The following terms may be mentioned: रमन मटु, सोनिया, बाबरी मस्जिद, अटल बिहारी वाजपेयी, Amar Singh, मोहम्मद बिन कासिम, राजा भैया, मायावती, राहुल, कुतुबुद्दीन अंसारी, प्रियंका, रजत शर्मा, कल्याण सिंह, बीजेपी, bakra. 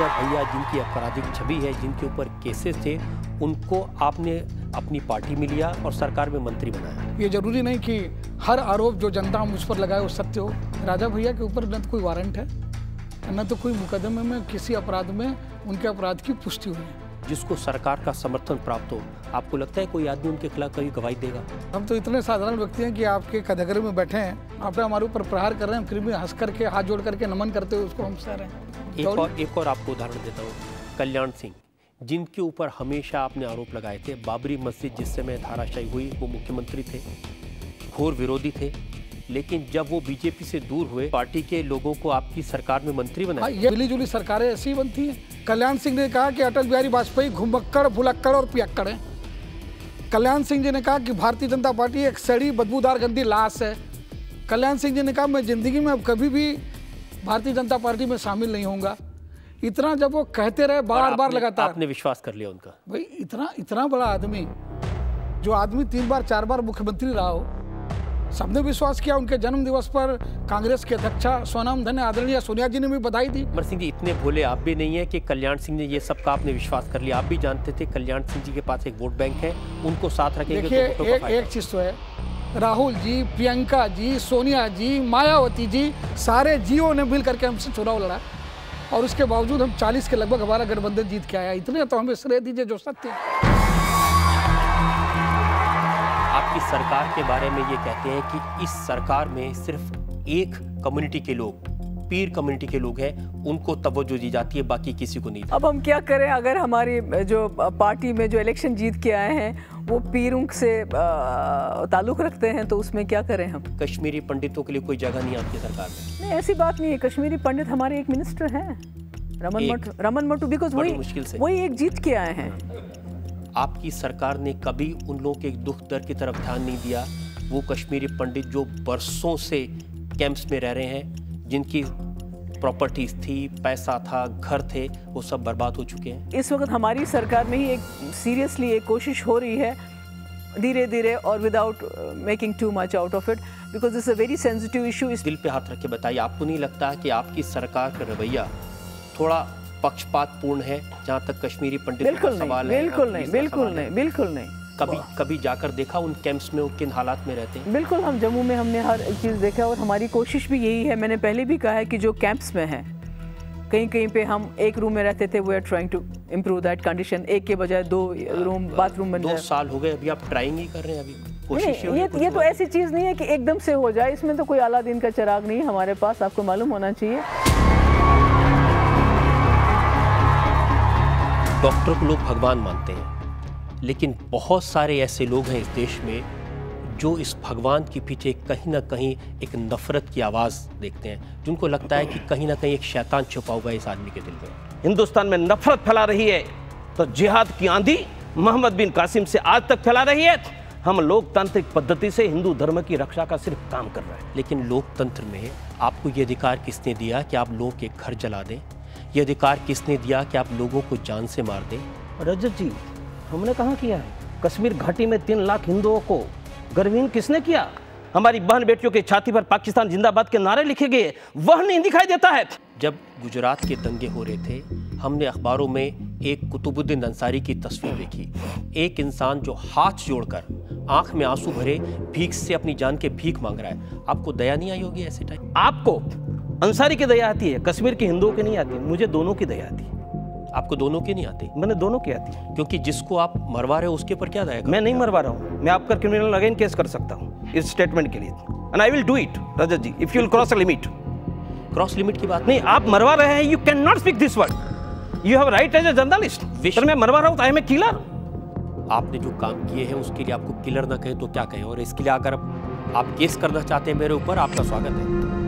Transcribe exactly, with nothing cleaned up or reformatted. राजा भैया जिनकी आपराधिक छवि है, जिनके ऊपर केसेस थे, उनको आपने अपनी पार्टी में लिया और सरकार में मंत्री बनाया। ये जरूरी नहीं कि हर आरोप जो जनता मुझ पर लगाए वो सत्य हो। राजा भैया के ऊपर न तो कोई वारंट है, न तो कोई मुकदमे में किसी अपराध में उनके अपराध की पुष्टि हुई है। जिसको सरकार का समर्थन प्राप्त हो, आपको लगता है कोई आदमी उनके खिलाफ कभी गवाही देगा? हम तो इतने साधारण व्यक्ति हैं कि आपके कटघरे में बैठे हैं, आप हमारे ऊपर प्रहार कर रहे हैं, फिर भी हंस करके हाथ जोड़ करके नमन करते हुए उसको हम सह रहे हैं। एक और एक और आपको उदाहरण देता हूँ, कल्याण सिंह, जिनके ऊपर हमेशा आपने आरोप लगाए थे। बाबरी मस्जिद जिस समय धाराशायी हुई वो मुख्यमंत्री थे, घोर विरोधी थे, लेकिन जब वो बीजेपी से दूर हुए, पार्टी के लोगों को आपकी सरकार में मंत्री बनाया। ये मिली जुली सरकारें ऐसी बनती हैं। कल्याण सिंह ने कहा कि अटल बिहारी वाजपेयी घुमक्कड़, भुलक्कड़ और पियक्कड़ है। कल्याण सिंह जी ने कहा कि भारतीय जनता पार्टी एक सड़ी, बदबूदार, गंदी लाश है। कल्याण सिंह जी ने कहा मैं जिंदगी में अब कभी भी भारतीय जनता पार्टी में शामिल नहीं होऊंगा। इतना जब वो कहते रहे बार बार लगातार, आपने विश्वास कर लिया उनका। भाई इतना इतना बड़ा आदमी, जो आदमी तीन बार चार बार मुख्यमंत्री रहा हो, सबने विश्वास किया। उनके जन्म दिवस पर कांग्रेस के अध्यक्षा स्वनामधन्य आदरणीय सोनिया जी ने भी बधाई दी। मर सिंह जी इतने भोले आप भी नहीं है कि कल्याण सिंह ने ये सब का आपने विश्वास कर लिया। आप भी जानते थे कल्याण सिंह जी के पास एक वोट बैंक है, उनको साथ रखेंगे। देखिए तो एक, एक चीज तो है, राहुल जी, प्रियंका जी, सोनिया जी, मायावती जी, सारे जियो ने मिल करके हमसे चुनाव लड़ा और उसके बावजूद हम चालीस के लगभग हमारा गठबंधन जीत के आया। इतने तो हमें श्रेय दीजिए जो सत्य। आपकी सरकार के बारे में ये कहते हैं कि इस सरकार में सिर्फ एक कम्युनिटी के लोग, पीर कम्युनिटी के लोग हैं, उनको तवज्जो दी जाती है, बाकी किसी को नहीं। अब हम क्या करें अगर हमारी जो पार्टी में जो इलेक्शन जीत के आए हैं वो पीरों से ताल्लुक़ रखते हैं, तो उसमें क्या करें हम? कश्मीरी पंडितों के लिए कोई जगह नहीं आपकी सरकार में? नहीं, ऐसी बात नहीं है। कश्मीरी पंडित हमारे एक मिनिस्टर हैं, रमन मटु। रमन मटु बिकॉज वही वही एक जीत के आए हैं। आपकी सरकार ने कभी उन लोगों के दुख दर्द की तरफ ध्यान नहीं दिया। वो कश्मीरी पंडित जो बरसों से कैंप्स में रह रहे हैं, जिनकी प्रॉपर्टीज थी, पैसा था, घर थे, वो सब बर्बाद हो चुके हैं। इस वक्त हमारी सरकार में ही एक सीरियसली एक कोशिश हो रही है धीरे धीरे, और without making too much out of it, because it's a very sensitive issue. इस दिल पे हाथ रख के बताइए, आपको नहीं लगता कि आपकी सरकार का रवैया थोड़ा पक्षपातपूर्ण है जहाँ तक कश्मीरी पंडित का सवाल है? बिल्कुल नहीं, बिल्कुल नहीं, बिल्कुल नहीं। कभी कभी जाकर देखा उन कैंप्स में वो किन हालात में रहते हैं? बिल्कुल, हम जम्मू में हमने हर एक चीज़ देखा और हमारी कोशिश भी यही है। मैंने पहले भी कहा है कि जो कैंप्स में हैं, कहीं कहीं पे हम एक रूम में रहते थे, we are trying to improve that condition. एक के बजाय दो रूम, बाथरूम बन जाए। दो साल हो गए, अभी आप ट्राइंग ही कर रहे हैं? अभी नहीं, ये ये तो ऐसी चीज़ नहीं है कि एकदम से हो जाए। इसमें तो कोई आला दिन का चिराग नहीं हमारे पास, आपको मालूम होना चाहिए। डॉक्टर को लोग भगवान मानते हैं, लेकिन बहुत सारे ऐसे लोग हैं इस देश में जो इस भगवान के पीछे कहीं ना कहीं एक नफरत की आवाज़ देखते हैं, जिनको लगता है कि कहीं ना कहीं एक शैतान छुपा हुआ है इस आदमी के दिल में। हिंदुस्तान में नफरत फैला रही है तो जिहाद की आंधी मोहम्मद बिन कासिम से आज तक फैला रही है। हम लोकतांत्रिक पद्धति से हिंदू धर्म की रक्षा का सिर्फ काम कर रहे हैं। लेकिन लोकतंत्र में आपको ये अधिकार किसने दिया कि आप लोगों के घर जला दें? ये अधिकार किसने दिया कि आप लोगों को जान से मार दें? रजत जी, हमने कहाँ किया है? कश्मीर घाटी में तीन लाख हिंदुओं को गर्वीन किसने किया? हमारी बहन बेटियों के छाती पर पाकिस्तान जिंदाबाद के नारे लिखे गए, वह नहीं दिखाई देता है। जब गुजरात के दंगे हो रहे थे, हमने अखबारों में एक कुतुबुद्दीन अंसारी की तस्वीर देखी, एक इंसान जो हाथ जोड़कर आंख में आंसू भरे भीख से अपनी जान के भीख मांग रहा है। आपको दया नहीं आई होगी ऐसे टाइम? आपको अंसारी की दया आती है, कश्मीर के हिंदुओं की नहीं आती। मुझे दोनों की दया आती है। आपको दोनों की नहीं आती? मैंने दोनों की आती है, क्योंकि जिसको आप मरवा रहे हो उसके ऊपर क्या दया? मैं नहीं मरवा रहा हूँ, मैं आपका क्रिमिनल अगेन केस कर सकता हूँ इस स्टेटमेंट के लिए, and I will do it. Rajat ji, if you will cross a limit. Cross limit की बात नहीं, आप मरवा रहे हैं, you can not speak this word, you have right as a journalist. Sir मैं मरवा रहा हूँ, आई एम ए किलर। आपने जो काम किए हैं उसके लिए आपको किलर ना कहें तो क्या कहें, और इसके लिए अगर आप केस करना चाहते हैं मेरे ऊपर, आपका स्वागत है।